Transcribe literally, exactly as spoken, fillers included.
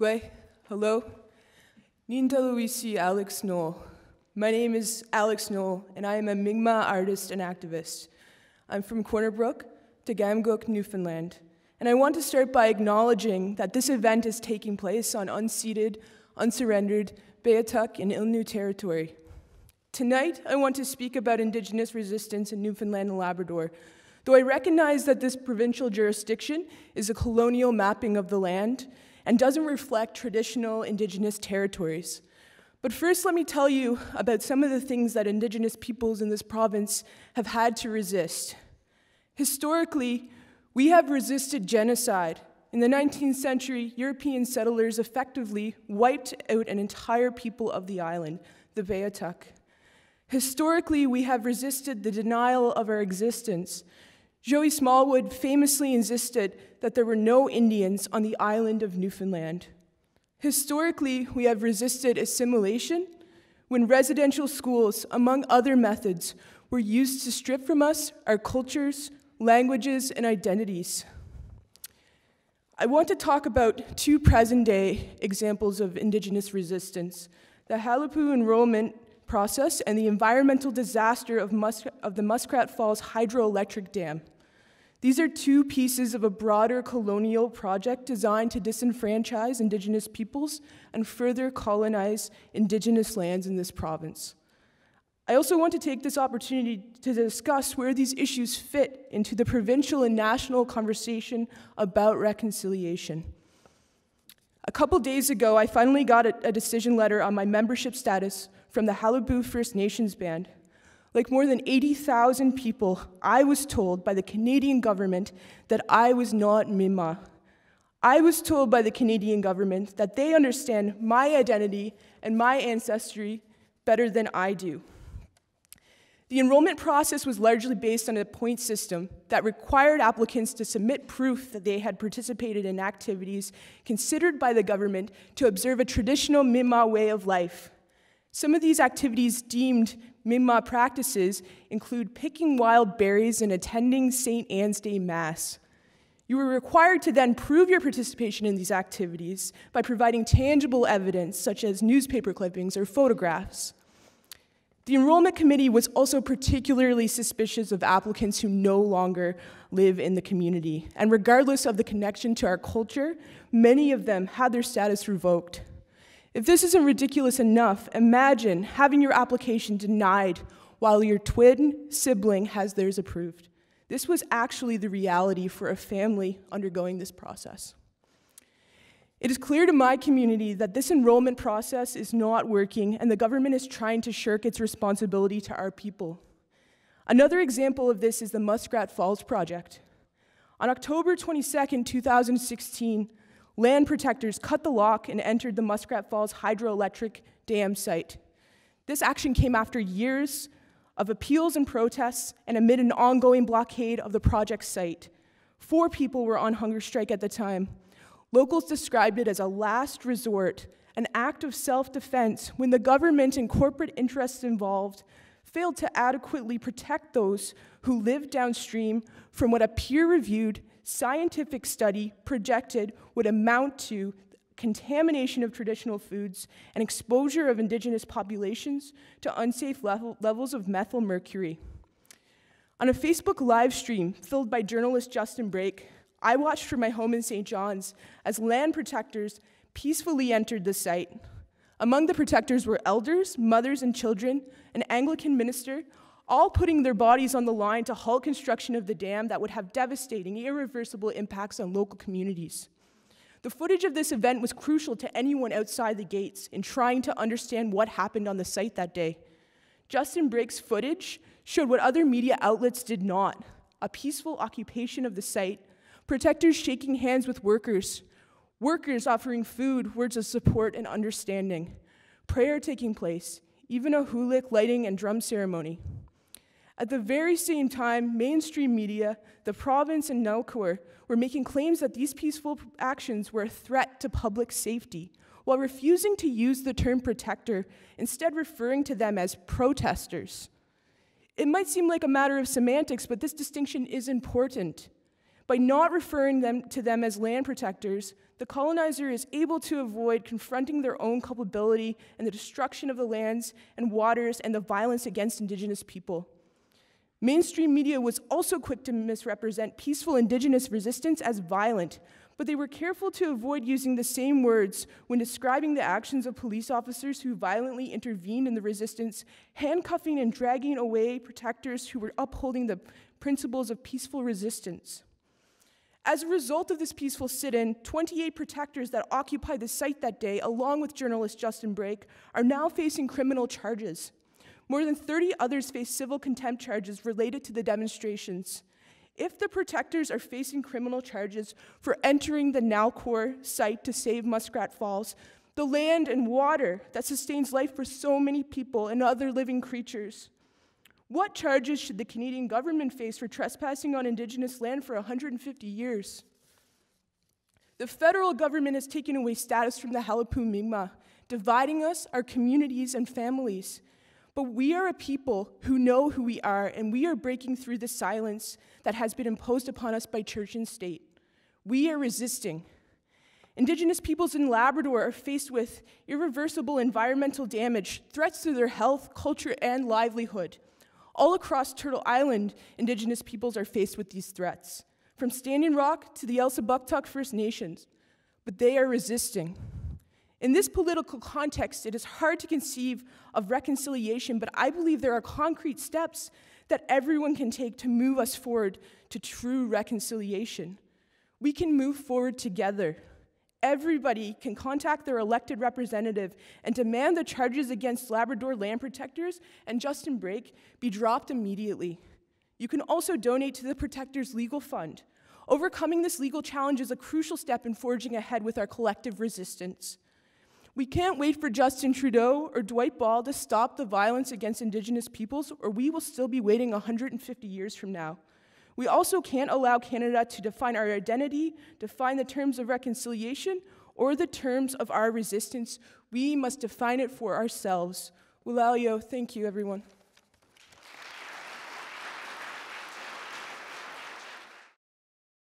Gway, hello. Nintaluisi Alex Knoll. My name is Alex Knoll, and I am a Mi'kmaq artist and activist. I'm from Corner Brook to Gamgook, Newfoundland. And I want to start by acknowledging that this event is taking place on unceded, unsurrendered Beothuk and Ilnu territory. Tonight, I want to speak about Indigenous resistance in Newfoundland and Labrador, though I recognize that this provincial jurisdiction is a colonial mapping of the land and doesn't reflect traditional Indigenous territories. But first, let me tell you about some of the things that Indigenous peoples in this province have had to resist. Historically, we have resisted genocide. In the nineteenth century, European settlers effectively wiped out an entire people of the island, the Bayatuk. Historically, we have resisted the denial of our existence. Joey Smallwood famously insisted that there were no Indians on the island of Newfoundland. Historically, we have resisted assimilation when residential schools, among other methods, were used to strip from us our cultures, languages, and identities. I want to talk about two present-day examples of Indigenous resistance, the Qalipu enrollment process and the environmental disaster of, Mus of the Muskrat Falls hydroelectric dam. These are two pieces of a broader colonial project designed to disenfranchise Indigenous peoples and further colonize Indigenous lands in this province. I also want to take this opportunity to discuss where these issues fit into the provincial and national conversation about reconciliation. A couple days ago, I finally got a, a decision letter on my membership status from the Qalipu First Nations Band. Like more than eighty thousand people, I was told by the Canadian government that I was not Mi'kmaq. I was told by the Canadian government that they understand my identity and my ancestry better than I do. The enrollment process was largely based on a point system that required applicants to submit proof that they had participated in activities considered by the government to observe a traditional Mi'kmaq way of life. Some of these activities deemed Mi'kmaq practices include picking wild berries and attending Saint Anne's Day Mass. You were required to then prove your participation in these activities by providing tangible evidence, such as newspaper clippings or photographs. The enrollment committee was also particularly suspicious of applicants who no longer live in the community. And regardless of the connection to our culture, many of them had their status revoked. If this isn't ridiculous enough, imagine having your application denied while your twin sibling has theirs approved. This was actually the reality for a family undergoing this process. It is clear to my community that this enrollment process is not working and the government is trying to shirk its responsibility to our people. Another example of this is the Muskrat Falls project. On October twenty-second, two thousand sixteen, land protectors cut the lock and entered the Muskrat Falls hydroelectric dam site. This action came after years of appeals and protests and amid an ongoing blockade of the project site. Four people were on hunger strike at the time. Locals described it as a last resort, an act of self-defense when the government and corporate interests involved failed to adequately protect those who lived downstream from what a peer-reviewed scientific study projected would amount to contamination of traditional foods and exposure of Indigenous populations to unsafe level levels of methyl mercury. On a Facebook live stream filled by journalist Justin Brake, I watched from my home in Saint John's as land protectors peacefully entered the site. Among the protectors were elders, mothers and children, an Anglican minister, all putting their bodies on the line to halt construction of the dam that would have devastating, irreversible impacts on local communities. The footage of this event was crucial to anyone outside the gates in trying to understand what happened on the site that day. Justin Brake's footage showed what other media outlets did not, a peaceful occupation of the site, protectors shaking hands with workers, workers offering food, words of support and understanding, prayer taking place, even a hulik lighting and drum ceremony. At the very same time, mainstream media, the province and Nalcor were making claims that these peaceful actions were a threat to public safety, while refusing to use the term protector, instead referring to them as protesters. It might seem like a matter of semantics, but this distinction is important. By not referring them to them as land protectors, the colonizer is able to avoid confronting their own culpability and the destruction of the lands and waters and the violence against Indigenous people. Mainstream media was also quick to misrepresent peaceful Indigenous resistance as violent, but they were careful to avoid using the same words when describing the actions of police officers who violently intervened in the resistance, handcuffing and dragging away protectors who were upholding the principles of peaceful resistance. As a result of this peaceful sit-in, twenty-eight protectors that occupied the site that day, along with journalist Justin Brake, are now facing criminal charges. More than thirty others face civil contempt charges related to the demonstrations. If the protectors are facing criminal charges for entering the Nalcor site to save Muskrat Falls, the land and water that sustains life for so many people and other living creatures, what charges should the Canadian government face for trespassing on Indigenous land for one hundred fifty years? The federal government has taken away status from the Qalipu Mi'kmaq, dividing us, our communities, and families. But we are a people who know who we are, and we are breaking through the silence that has been imposed upon us by church and state. We are resisting. Indigenous peoples in Labrador are faced with irreversible environmental damage, threats to their health, culture, and livelihood. All across Turtle Island, Indigenous peoples are faced with these threats, from Standing Rock to the Elsabuktok First Nations, but they are resisting. In this political context, it is hard to conceive of reconciliation, but I believe there are concrete steps that everyone can take to move us forward to true reconciliation. We can move forward together. Everybody can contact their elected representative and demand the charges against Labrador land protectors and Justin Brake be dropped immediately. You can also donate to the Protectors' Legal Fund. Overcoming this legal challenge is a crucial step in forging ahead with our collective resistance. We can't wait for Justin Trudeau or Dwight Ball to stop the violence against Indigenous peoples, or we will still be waiting one hundred fifty years from now. We also can't allow Canada to define our identity, define the terms of reconciliation, or the terms of our resistance. We must define it for ourselves. Wulaliyo, thank you, everyone.